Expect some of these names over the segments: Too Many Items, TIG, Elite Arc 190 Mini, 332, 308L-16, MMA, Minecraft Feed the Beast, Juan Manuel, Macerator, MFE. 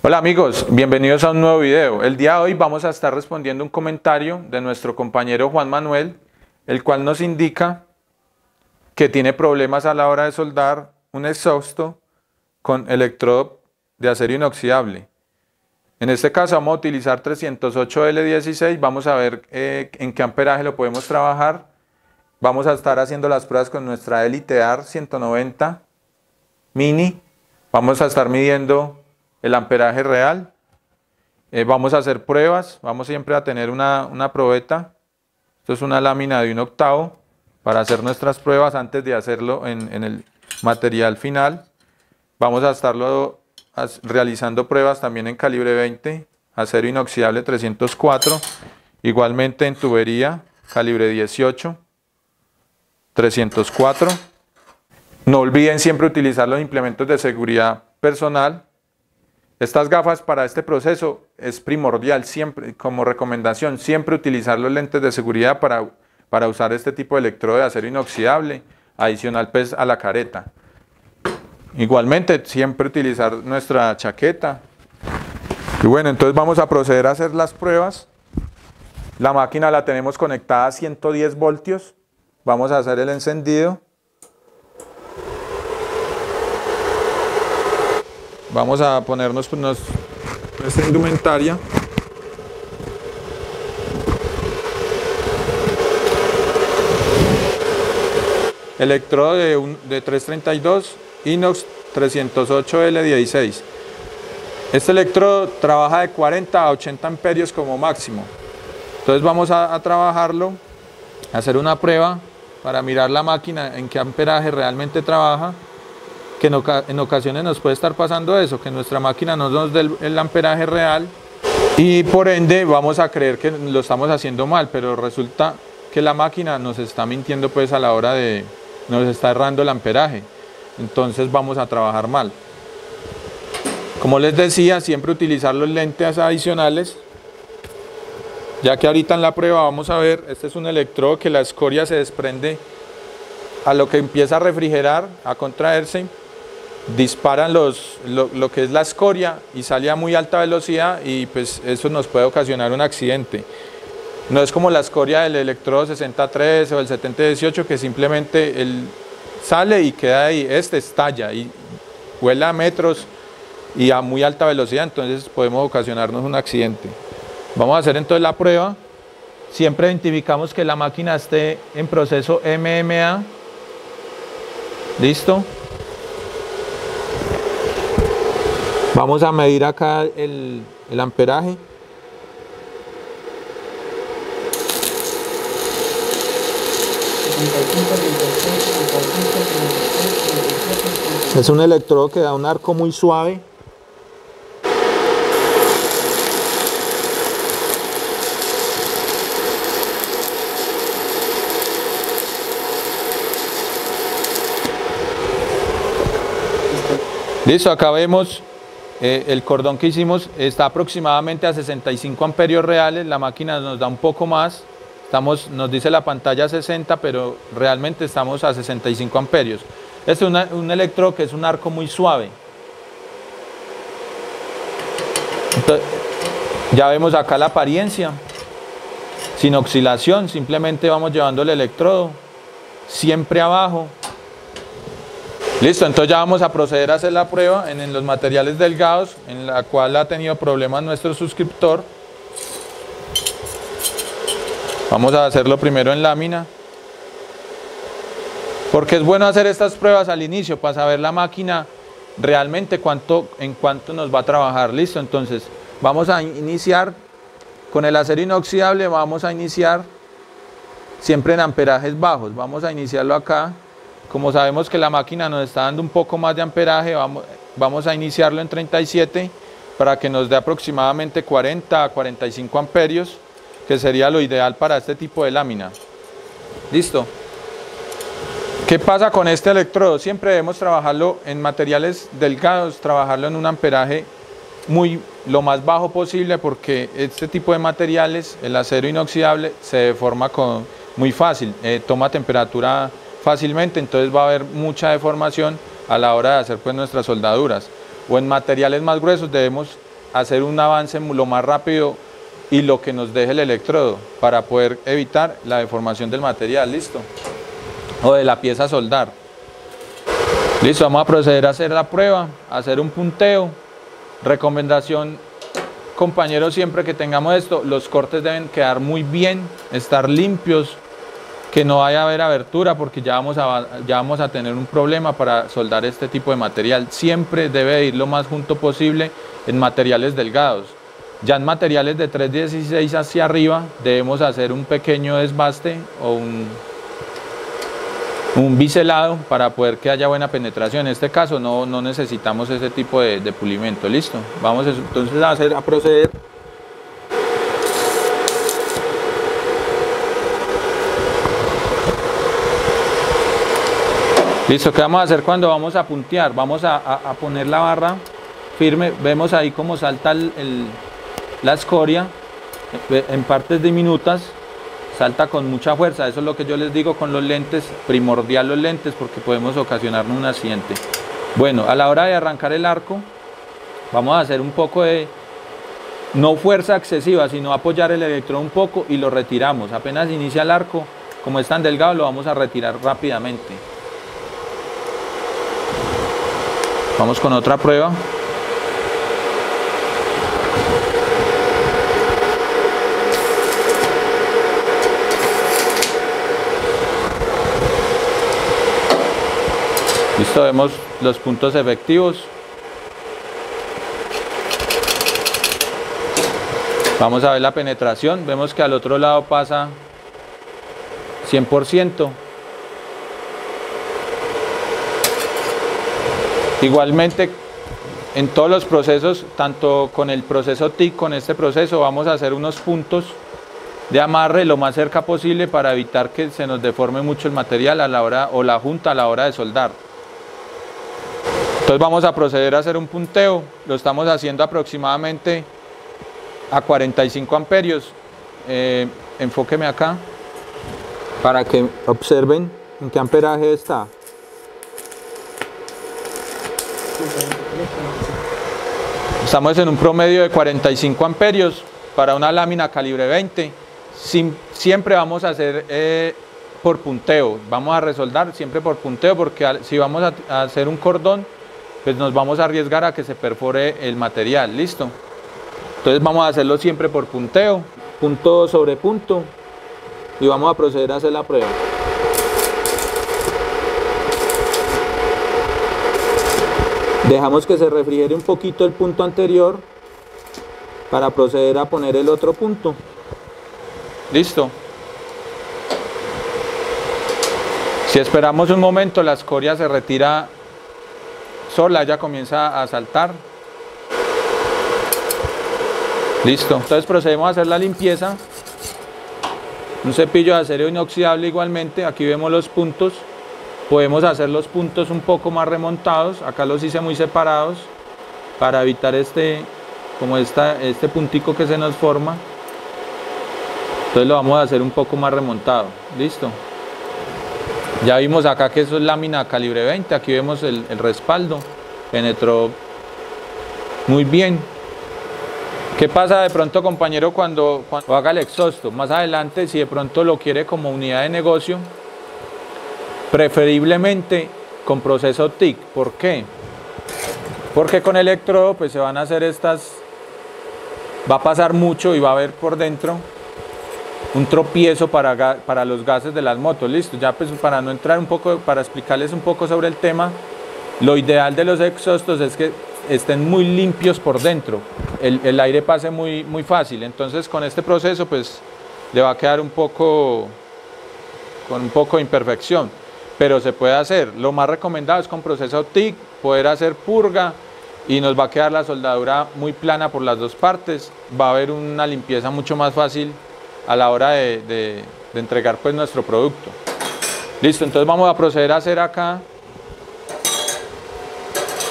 Hola amigos, bienvenidos a un nuevo video. El día de hoy vamos a estar respondiendo un comentario de nuestro compañero Juan Manuel, el cual nos indica que tiene problemas a la hora de soldar un exhausto con electrodo de acero inoxidable. En este caso vamos a utilizar 308L-16, vamos a ver en qué amperaje lo podemos trabajar. Vamos a estar haciendo las pruebas con nuestra Elite Arc 190 Mini. Vamos a estar midiendo el amperaje real. Vamos a hacer pruebas, vamos siempre a tener una probeta. Esto es una lámina de 1/8 para hacer nuestras pruebas antes de hacerlo en el material final. Vamos a estarlo realizando pruebas también en calibre 20, acero inoxidable 304, igualmente en tubería calibre 18. 304. No olviden siempre utilizar los implementos de seguridad personal. Estas gafas para este proceso es primordial, siempre como recomendación, siempre utilizar los lentes de seguridad para usar este tipo de electrodo de acero inoxidable, adicional pues a la careta. Igualmente siempre utilizar nuestra chaqueta. Y bueno, entonces vamos a proceder a hacer las pruebas. La máquina la tenemos conectada a 110 voltios. Vamos a hacer el encendido. Vamos a ponernos nuestra indumentaria. Electrodo de 332, inox 308L-16. Este electrodo trabaja de 40 a 80 amperios como máximo. Entonces vamos a trabajarlo, a hacer una prueba para mirar la máquina en qué amperaje realmente trabaja, que en ocasiones nos puede estar pasando eso, que nuestra máquina no nos dé el amperaje real y por ende vamos a creer que lo estamos haciendo mal, pero resulta que la máquina nos está mintiendo pues a la hora de, nos está errando el amperaje, entonces vamos a trabajar mal. Como les decía, siempre utilizar los lentes adicionales, ya que ahorita en la prueba vamos a ver, este es un electrodo que la escoria se desprende a lo que empieza a refrigerar, a contraerse, disparan lo que es la escoria y sale a muy alta velocidad y pues eso nos puede ocasionar un accidente. No es como la escoria del electrodo 63 o el 7018 que simplemente sale y queda ahí, este estalla y vuela a metros y a muy alta velocidad, entonces podemos ocasionarnos un accidente. Vamos a hacer entonces la prueba. Siempre identificamos que la máquina esté en proceso MMA. Listo. Vamos a medir acá el amperaje. Es un electrodo que da un arco muy suave. Listo, acá vemos el cordón que hicimos, está aproximadamente a 65 amperios reales, la máquina nos da un poco más, nos dice la pantalla 60, pero realmente estamos a 65 amperios. Este es un electrodo que es un arco muy suave. Entonces, ya vemos acá la apariencia, sin oscilación, simplemente vamos llevando el electrodo, siempre abajo. Listo, entonces ya vamos a proceder a hacer la prueba en los materiales delgados, en la cual ha tenido problemas nuestro suscriptor. Vamos a hacerlo primero en lámina, porque es bueno hacer estas pruebas al inicio para saber la máquina realmente en cuánto nos va a trabajar. Listo, entonces vamos a iniciar con el acero inoxidable, vamos a iniciar siempre en amperajes bajos, vamos a iniciarlo acá. Como sabemos que la máquina nos está dando un poco más de amperaje, vamos a iniciarlo en 37 para que nos dé aproximadamente 40 a 45 amperios, que sería lo ideal para este tipo de lámina. Listo. ¿Qué pasa con este electrodo? Siempre debemos trabajarlo en materiales delgados, trabajarlo en un amperaje lo más bajo posible, porque este tipo de materiales, el acero inoxidable, se deforma muy fácil, toma temperatura fácilmente, entonces va a haber mucha deformación a la hora de hacer pues nuestras soldaduras. O en materiales más gruesos debemos hacer un avance lo más rápido y lo que nos deje el electrodo para poder evitar la deformación del material, listo, o de la pieza a soldar. Listo, vamos a proceder a hacer la prueba, a hacer un punteo. Recomendación, compañeros, siempre que tengamos esto, los cortes deben quedar muy bien, estar limpios, que no vaya a haber abertura, porque ya vamos a tener un problema para soldar este tipo de material. Siempre debe ir lo más junto posible en materiales delgados. Ya en materiales de 316 hacia arriba debemos hacer un pequeño desbaste o un biselado para poder que haya buena penetración. En este caso no necesitamos ese tipo de pulimento. Listo, vamos entonces a proceder. Listo, ¿qué vamos a hacer cuando vamos a puntear? Vamos a poner la barra firme, vemos ahí cómo salta la escoria en partes diminutas, salta con mucha fuerza. Eso es lo que yo les digo con los lentes, primordial los lentes, porque podemos ocasionarnos un accidente. Bueno, a la hora de arrancar el arco, vamos a hacer un poco de, no fuerza excesiva, sino apoyar el electrón un poco y lo retiramos. Apenas inicia el arco, como es tan delgado, lo vamos a retirar rápidamente. Vamos con otra prueba. Listo, vemos los puntos efectivos. Vamos a ver la penetración. Vemos que al otro lado pasa 100%. Igualmente, en todos los procesos, tanto con el proceso TIC, con este proceso, vamos a hacer unos puntos de amarre lo más cerca posible para evitar que se nos deforme mucho el material a la hora, o la junta a la hora de soldar. Entonces vamos a proceder a hacer un punteo. Lo estamos haciendo aproximadamente a 45 amperios. Enfóqueme acá para que observen en qué amperaje está. Estamos en un promedio de 45 amperios para una lámina calibre 20. Siempre vamos a hacer por punteo, vamos a resoldar siempre por punteo, porque si vamos a hacer un cordón, pues nos vamos a arriesgar a que se perfore el material. Listo, entonces vamos a hacerlo siempre por punteo, punto sobre punto, y vamos a proceder a hacer la prueba. Dejamos que se refrigere un poquito el punto anterior para proceder a poner el otro punto. Listo. Si esperamos un momento, la escoria se retira sola, ya comienza a saltar. Listo. Entonces procedemos a hacer la limpieza. Un cepillo de acero inoxidable igualmente, aquí vemos los puntos. Podemos hacer los puntos un poco más remontados, acá los hice muy separados para evitar este puntico que se nos forma. Entonces lo vamos a hacer un poco más remontado. Listo, ya vimos acá que eso es lámina calibre 20, aquí vemos el respaldo, penetró muy bien. ¿Qué pasa de pronto, compañero, cuando haga el exhausto? Más adelante, si de pronto lo quiere como unidad de negocio, preferiblemente con proceso TIC. ¿Por qué? Porque con electrodo pues se van a hacer estas, va a pasar mucho y va a haber por dentro un tropiezo para los gases de las motos. Listo, ya pues para no entrar un poco, para explicarles un poco sobre el tema, lo ideal de los exhaustos es que estén muy limpios por dentro, el aire pase muy fácil. Entonces con este proceso pues le va a quedar un poco, con un poco de imperfección, pero se puede hacer. Lo más recomendado es con proceso TIC, poder hacer purga y nos va a quedar la soldadura muy plana por las dos partes. Va a haber una limpieza mucho más fácil a la hora de entregar pues nuestro producto. Listo, entonces vamos a proceder a hacer acá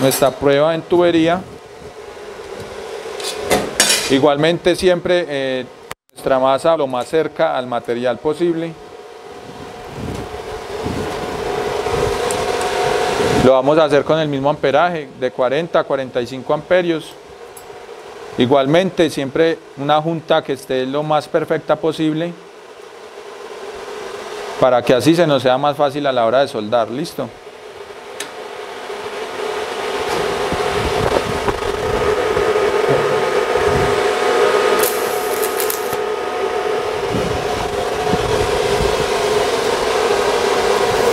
nuestra prueba en tubería. Igualmente siempre nuestra masa lo más cerca al material posible. Lo vamos a hacer con el mismo amperaje de 40 a 45 amperios. Igualmente, siempre una junta que esté lo más perfecta posible, para que así se nos sea más fácil a la hora de soldar. Listo.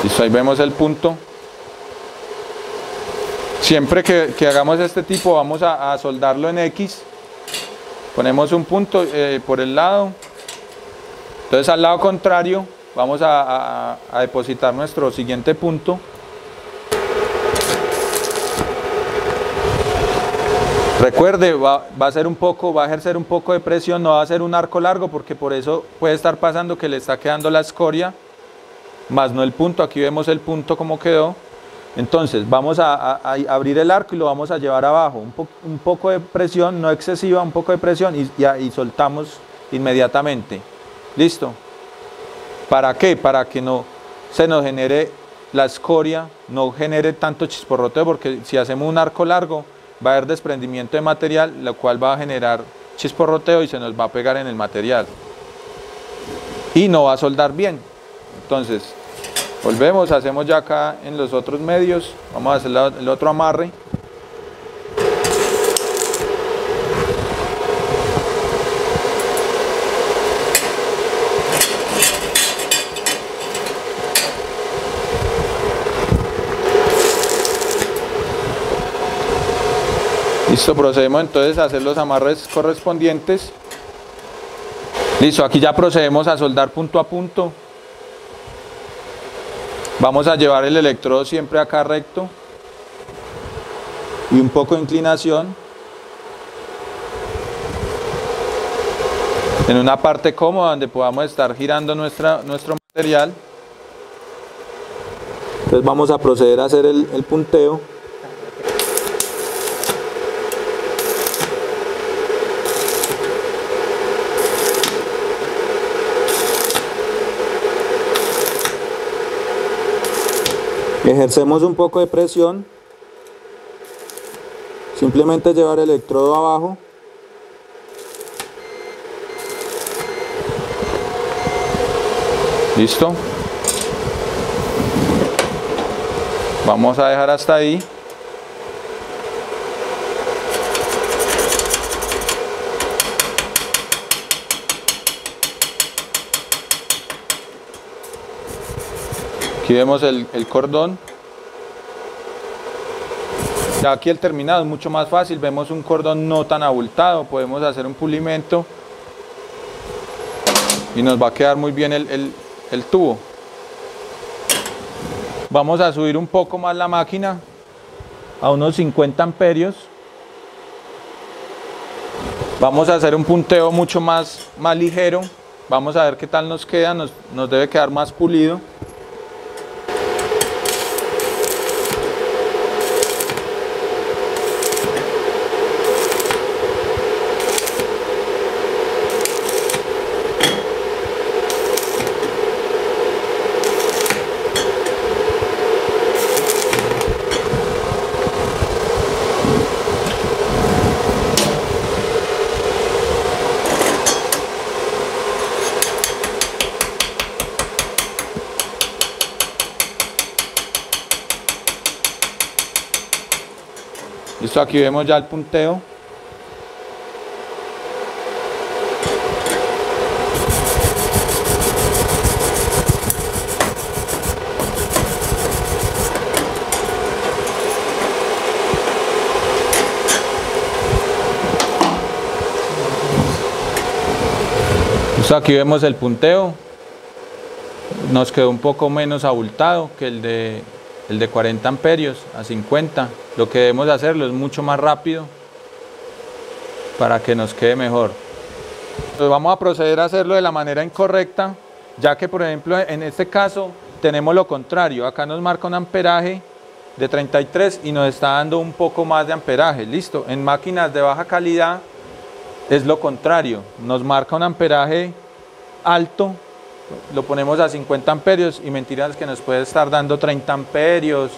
Listo, ahí vemos el punto. Siempre que hagamos este tipo, vamos a soldarlo en X. Ponemos un punto por el lado. Entonces, al lado contrario, vamos a depositar nuestro siguiente punto. Recuerde, va a ser un poco, va a ejercer un poco de presión, no va a ser un arco largo, porque por eso puede estar pasando que le está quedando la escoria, más no el punto. Aquí vemos el punto como quedó. Entonces vamos a abrir el arco y lo vamos a llevar abajo, un poco de presión, no excesiva, un poco de presión, y soltamos inmediatamente. Listo. ¿Para qué? Para que no se nos genere la escoria, no genere tanto chisporroteo, porque si hacemos un arco largo va a haber desprendimiento de material, lo cual va a generar chisporroteo y se nos va a pegar en el material y no va a soldar bien. Entonces volvemos, hacemos ya acá en los otros medios, vamos a hacer el otro amarre. Listo, procedemos entonces a hacer los amarres correspondientes. Listo, aquí ya procedemos a soldar punto a punto. Vamos a llevar el electrodo siempre acá recto y un poco de inclinación en una parte cómoda donde podamos estar girando nuestro material. Entonces vamos a proceder a hacer el punteo. Ejercemos un poco de presión, simplemente llevar el electrodo abajo. Listo. Vamos a dejar hasta ahí. Aquí vemos el cordón. Ya aquí el terminado es mucho más fácil, vemos un cordón no tan abultado, podemos hacer un pulimento y nos va a quedar muy bien el tubo. Vamos a subir un poco más la máquina a unos 50 amperios. Vamos a hacer un punteo mucho más ligero, vamos a ver qué tal nos queda, nos debe quedar más pulido. Listo, aquí vemos ya el punteo. Listo, aquí vemos el punteo. Nos quedó un poco menos abultado que el de 40 amperios a 50. Lo que debemos hacerlo es mucho más rápido para que nos quede mejor. Entonces vamos a proceder a hacerlo de la manera incorrecta, ya que por ejemplo en este caso tenemos lo contrario. Acá nos marca un amperaje de 33 y nos está dando un poco más de amperaje. Listo, en máquinas de baja calidad es lo contrario, nos marca un amperaje alto, lo ponemos a 50 amperios y mentiras que nos puede estar dando 30 amperios,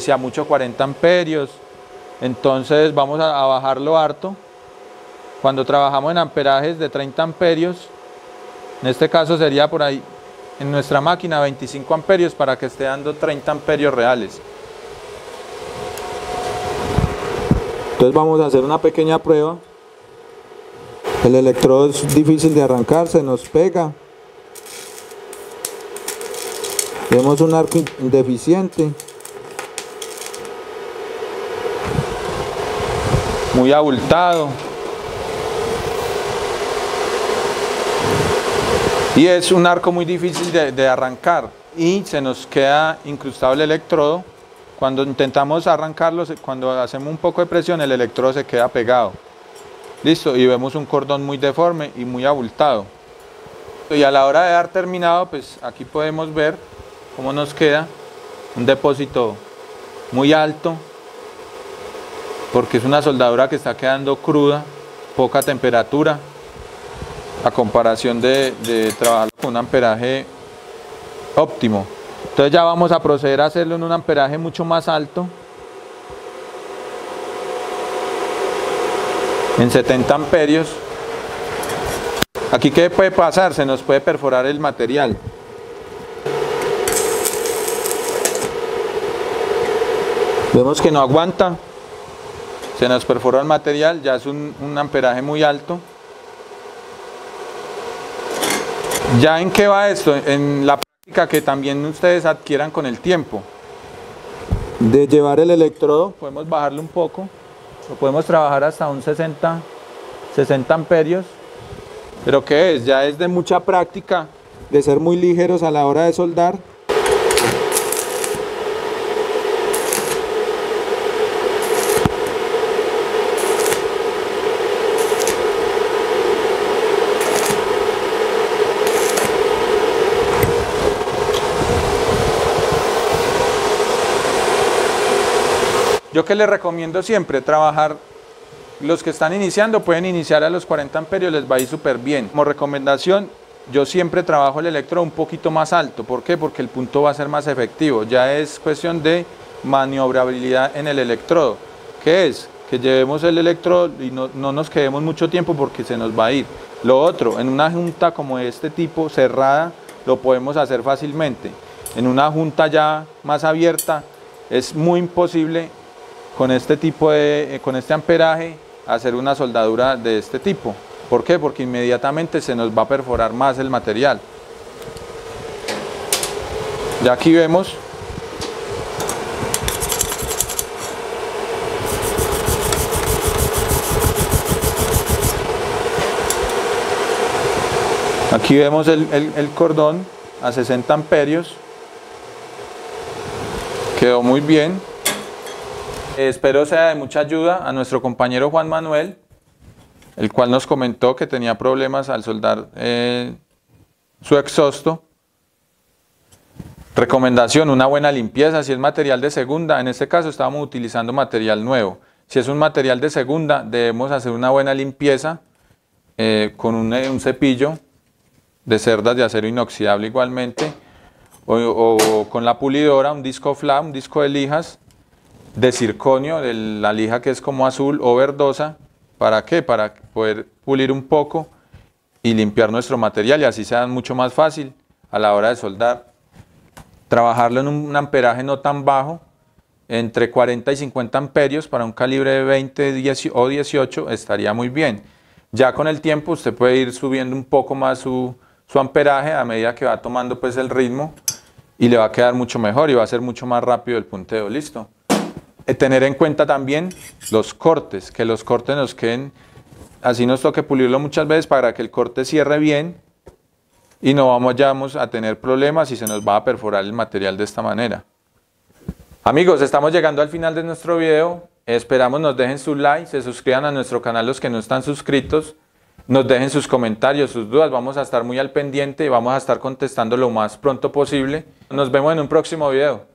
sea mucho 40 amperios. Entonces vamos a bajarlo harto cuando trabajamos en amperajes de 30 amperios, en este caso sería por ahí en nuestra máquina 25 amperios para que esté dando 30 amperios reales. Entonces vamos a hacer una pequeña prueba. El electrodo es difícil de arrancar, se nos pega. Vemos un arco deficiente. Muy abultado. Y es un arco muy difícil de arrancar. Y se nos queda incrustado el electrodo. Cuando intentamos arrancarlo, cuando hacemos un poco de presión, el electrodo se queda pegado. Listo, y vemos un cordón muy deforme y muy abultado. Y a la hora de dar terminado, pues aquí podemos ver cómo nos queda un depósito muy alto, porque es una soldadura que está quedando cruda, poca temperatura, a comparación de trabajar con un amperaje óptimo. Entonces ya vamos a proceder a hacerlo en un amperaje mucho más alto, en 70 amperios. Aquí, ¿qué puede pasar? Se nos puede perforar el material. Vemos que no aguanta, se nos perforó el material, ya es un amperaje muy alto. ¿Ya en qué va esto? En la práctica que también ustedes adquieran con el tiempo. De llevar el electrodo, podemos bajarle un poco. Lo podemos trabajar hasta un 60 amperios, pero que es, ya es de mucha práctica, de ser muy ligeros a la hora de soldar. Yo que les recomiendo siempre trabajar, los que están iniciando pueden iniciar a los 40 amperios, les va a ir súper bien. Como recomendación, yo siempre trabajo el electrodo un poquito más alto. ¿Por qué? Porque el punto va a ser más efectivo. Ya es cuestión de maniobrabilidad en el electrodo. ¿Qué es? Que llevemos el electrodo y no nos quedemos mucho tiempo porque se nos va a ir. Lo otro, en una junta como de este tipo, cerrada, lo podemos hacer fácilmente. En una junta ya más abierta, es muy imposible con este tipo de, con este amperaje, hacer una soldadura de este tipo. ¿Por qué? Porque inmediatamente se nos va a perforar más el material. Ya aquí vemos el cordón a 60 amperios. Quedó muy bien. Espero sea de mucha ayuda a nuestro compañero Juan Manuel, el cual nos comentó que tenía problemas al soldar su exhausto. Recomendación, una buena limpieza si es material de segunda. En este caso estábamos utilizando material nuevo. Si es un material de segunda, debemos hacer una buena limpieza con un cepillo de cerdas de acero inoxidable igualmente, o con la pulidora, un disco flat, un disco de lijas de circonio, de la lija que es como azul o verdosa. ¿Para qué? Para poder pulir un poco y limpiar nuestro material, y así sea mucho más fácil a la hora de soldar. Trabajarlo en un amperaje no tan bajo, entre 40 y 50 amperios para un calibre de 20 o 18 estaría muy bien. Ya con el tiempo usted puede ir subiendo un poco más su amperaje a medida que va tomando pues el ritmo, y le va a quedar mucho mejor y va a ser mucho más rápido el punteo. Listo. Tener en cuenta también los cortes, que los cortes nos queden, así nos toque pulirlo muchas veces para que el corte cierre bien y no vayamos a tener problemas y se nos va a perforar el material de esta manera. Amigos, estamos llegando al final de nuestro video, esperamos nos dejen su like, se suscriban a nuestro canal los que no están suscritos, nos dejen sus comentarios, sus dudas, vamos a estar muy al pendiente y vamos a estar contestando lo más pronto posible. Nos vemos en un próximo video.